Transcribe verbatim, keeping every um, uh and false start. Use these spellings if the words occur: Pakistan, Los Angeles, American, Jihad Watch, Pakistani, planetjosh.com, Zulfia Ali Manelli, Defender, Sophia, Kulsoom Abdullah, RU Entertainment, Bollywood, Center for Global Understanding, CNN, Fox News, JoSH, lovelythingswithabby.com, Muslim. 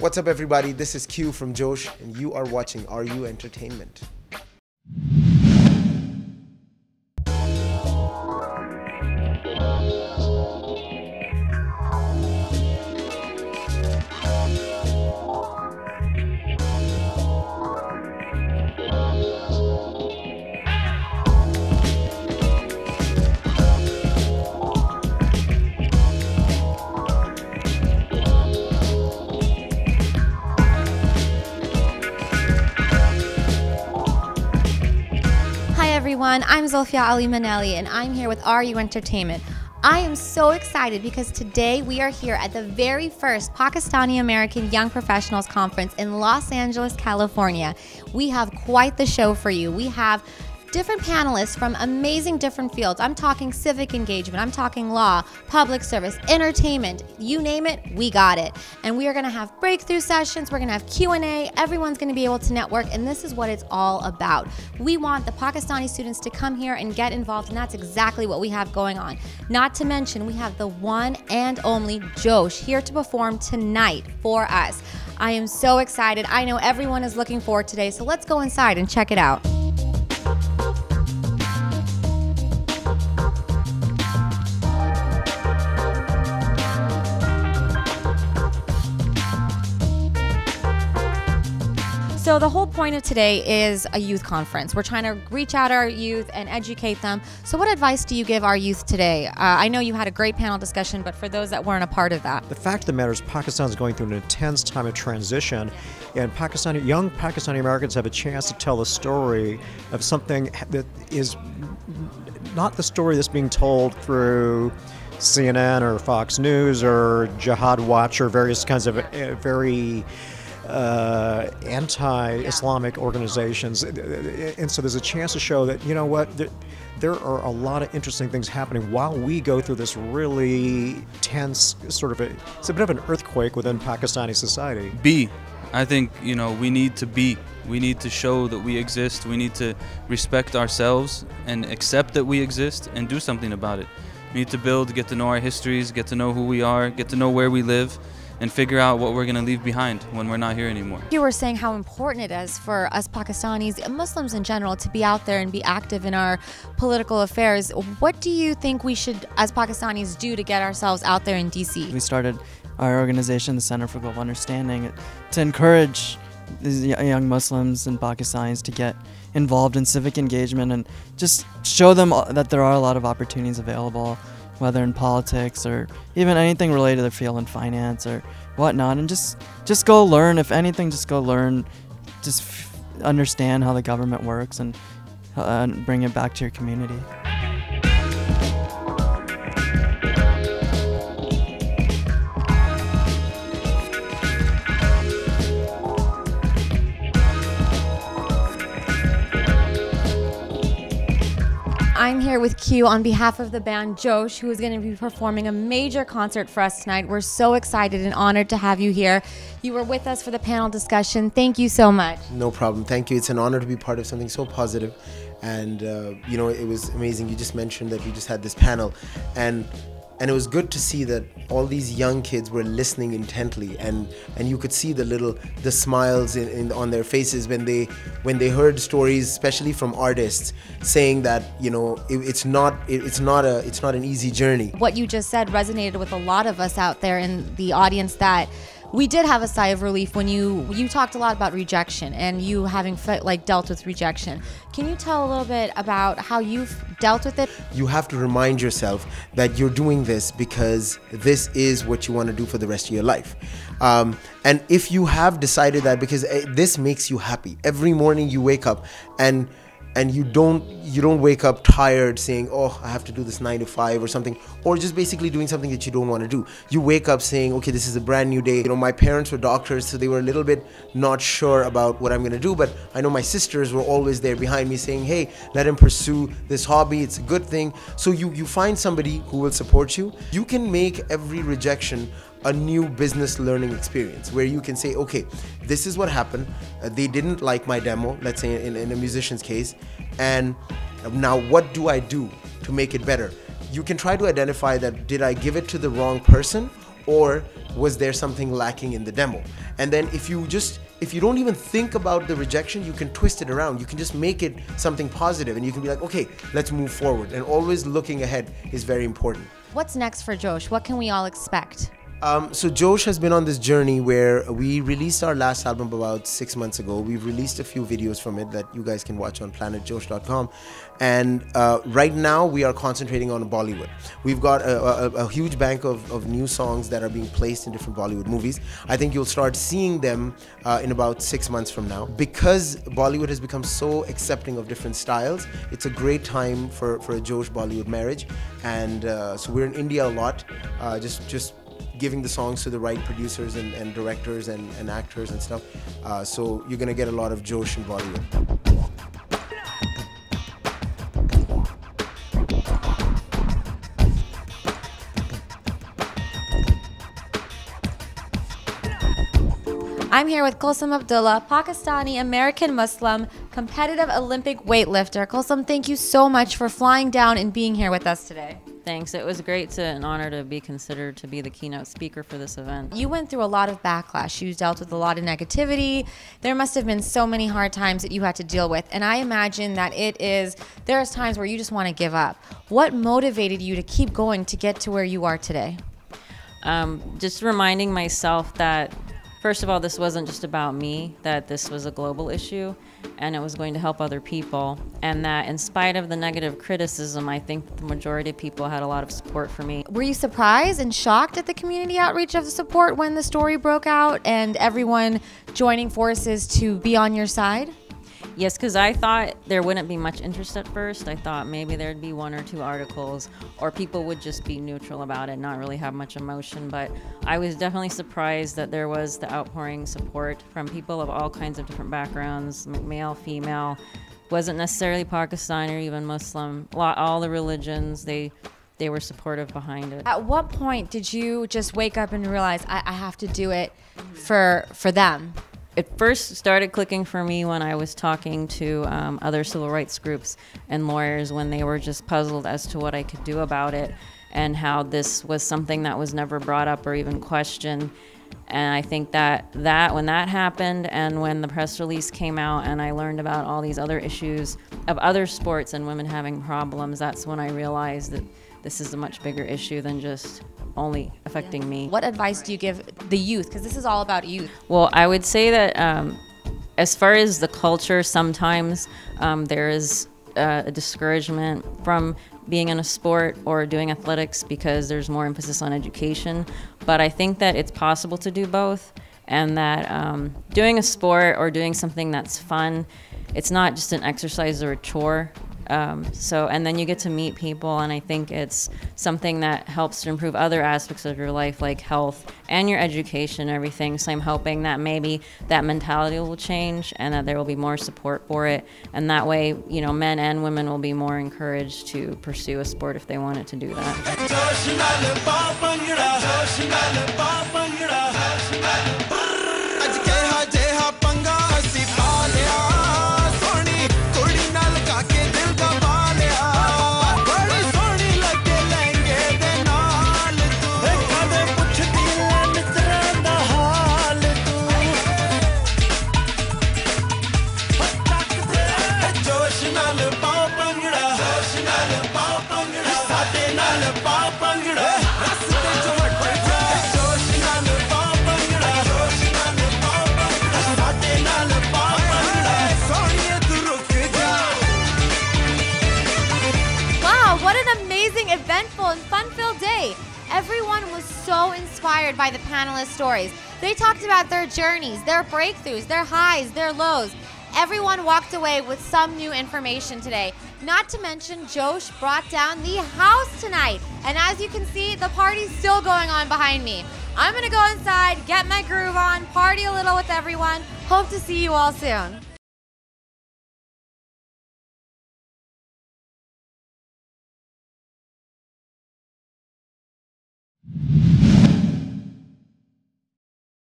What's up, everybody? This is Q from JoSH, and you are watching R U Entertainment. I'm Zulfia Ali Manelli, and I'm here with R U Entertainment. I am so excited because today we are here at the very first Pakistani American Young Professionals Conference in Los Angeles, California. We have quite the show for you. We have different panelists from amazing different fields. I'm talking civic engagement, I'm talking law, public service, entertainment, you name it, we got it. And we are gonna have breakthrough sessions, we're gonna have Q and A, everyone's gonna be able to network, and this is what it's all about. We want the Pakistani students to come here and get involved, and that's exactly what we have going on. Not to mention, we have the one and only JoSH here to perform tonight for us. I am so excited. I know everyone is looking forward today, so let's go inside and check it out. So the whole point of today is a youth conference. We're trying to reach out our youth and educate them. So what advice do you give our youth today? Uh, I know you had a great panel discussion, but for those that weren't a part of that. The fact of the matter is Pakistan is going through an intense time of transition, and Pakistani, young Pakistani Americans have a chance to tell a story of something that is not the story that's being told through C N N or Fox News or Jihad Watch or various kinds of uh, very Uh, anti-Islamic organizations, and so there's a chance to show that, you know what, there, there are a lot of interesting things happening while we go through this really tense sort of a, it's a bit of an earthquake within Pakistani society. Be, I think, you know, we need to be, we need to show that we exist, we need to respect ourselves and accept that we exist and do something about it. We need to build, get to know our histories, get to know who we are, get to know where we live, and figure out what we're gonna leave behind when we're not here anymore. You were saying how important it is for us Pakistanis and Muslims in general to be out there and be active in our political affairs. What do you think we should, as Pakistanis, do to get ourselves out there in D C? We started our organization, the Center for Global Understanding, to encourage these young Muslims and Pakistanis to get involved in civic engagement and just show them that there are a lot of opportunities available, whether in politics or even anything related to their field in finance or whatnot, and just just go learn. If anything, just go learn, just f understand how the government works and uh, bring it back to your community. I'm here with Q on behalf of the band JoSH, who is going to be performing a major concert for us tonight. We're so excited and honored to have you here. You were with us for the panel discussion. Thank you so much. No problem. Thank you. It's an honor to be part of something so positive. And, uh, you know, it was amazing. You just mentioned that you just had this panel. And And it was good to see that all these young kids were listening intently, and and you could see the little the smiles in, in, on their faces when they when they heard stories, especially from artists, saying that, you know, it, it's not it, it's not a it's not an easy journey. What you just said resonated with a lot of us out there in the audience, that we did have a sigh of relief when you you talked a lot about rejection and you having like dealt with rejection. Can you tell a little bit about how you've dealt with it? You have to remind yourself that you're doing this because this is what you want to do for the rest of your life. Um, and if you have decided that, because this makes you happy, every morning you wake up and and you don't you don't wake up tired saying, oh, I have to do this nine to five or something, or just basically doing something that you don't want to do. You wake up saying, okay, this is a brand new day. You know, my parents were doctors, so they were a little bit not sure about what I'm going to do, but I know my sisters were always there behind me saying, hey, let him pursue this hobby, it's a good thing. So you you find somebody who will support you. You can make every rejection a new business learning experience, where you can say, okay, this is what happened. Uh, they didn't like my demo, let's say in, in a musician's case, and now what do I do to make it better? You can try to identify that, did I give it to the wrong person, or was there something lacking in the demo? And then if you just, if you don't even think about the rejection, you can twist it around. You can just make it something positive and you can be like, okay, let's move forward. And always looking ahead is very important. What's next for JoSH? What can we all expect? Um, so JoSH has been on this journey where we released our last album about six months ago. We've released a few videos from it that you guys can watch on planet josh dot com. And uh, right now we are concentrating on Bollywood. We've got a, a, a huge bank of, of new songs that are being placed in different Bollywood movies. I think you'll start seeing them uh, in about six months from now. Because Bollywood has become so accepting of different styles, it's a great time for, for a JoSH Bollywood marriage. And uh, so we're in India a lot, uh, just, just giving the songs to the right producers and, and directors and, and actors and stuff. Uh, so you're gonna get a lot of JoSH in Bollywood. I'm here with Kulsoom Abdullah, Pakistani American Muslim, competitive Olympic weightlifter. Kulsoom, thank you so much for flying down and being here with us today. Thanks. It was great to, an honor to be considered to be the keynote speaker for this event. You went through a lot of backlash. You dealt with a lot of negativity. There must have been so many hard times that you had to deal with. And I imagine that it is, there is times where you just want to give up. What motivated you to keep going to get to where you are today? Um, just reminding myself that, first of all, this wasn't just about me, that this was a global issue and it was going to help other people. And that in spite of the negative criticism, I think the majority of people had a lot of support for me. Were you surprised and shocked at the community outreach of the support when the story broke out and everyone joining forces to be on your side? Yes, because I thought there wouldn't be much interest at first. I thought maybe there'd be one or two articles or people would just be neutral about it, not really have much emotion. But I was definitely surprised that there was the outpouring support from people of all kinds of different backgrounds, male, female, wasn't necessarily Pakistani or even Muslim, all the religions. They they were supportive behind it. At what point did you just wake up and realize, I, I have to do it for for them? It first started clicking for me when I was talking to um, other civil rights groups and lawyers when they were just puzzled as to what I could do about it and how this was something that was never brought up or even questioned. And I think that, that when that happened and when the press release came out and I learned about all these other issues of other sports and women having problems, that's when I realized that this is a much bigger issue than just only affecting yeah. me. What advice do you give the youth? Because this is all about youth. Well, I would say that um, as far as the culture, sometimes um, there is uh, a discouragement from being in a sport or doing athletics because there's more emphasis on education. But I think that it's possible to do both and that um, doing a sport or doing something that's fun, it's not just an exercise or a chore. Um, so, and then you get to meet people, and I think it's something that helps to improve other aspects of your life, like health and your education and everything. So I'm hoping that maybe that mentality will change and that there will be more support for it. And that way, you know, men and women will be more encouraged to pursue a sport if they wanted to do that. Everyone was so inspired by the panelists' stories. They talked about their journeys, their breakthroughs, their highs, their lows. Everyone walked away with some new information today. Not to mention, JoSH brought down the house tonight. And as you can see, the party's still going on behind me. I'm gonna go inside, get my groove on, party a little with everyone. Hope to see you all soon.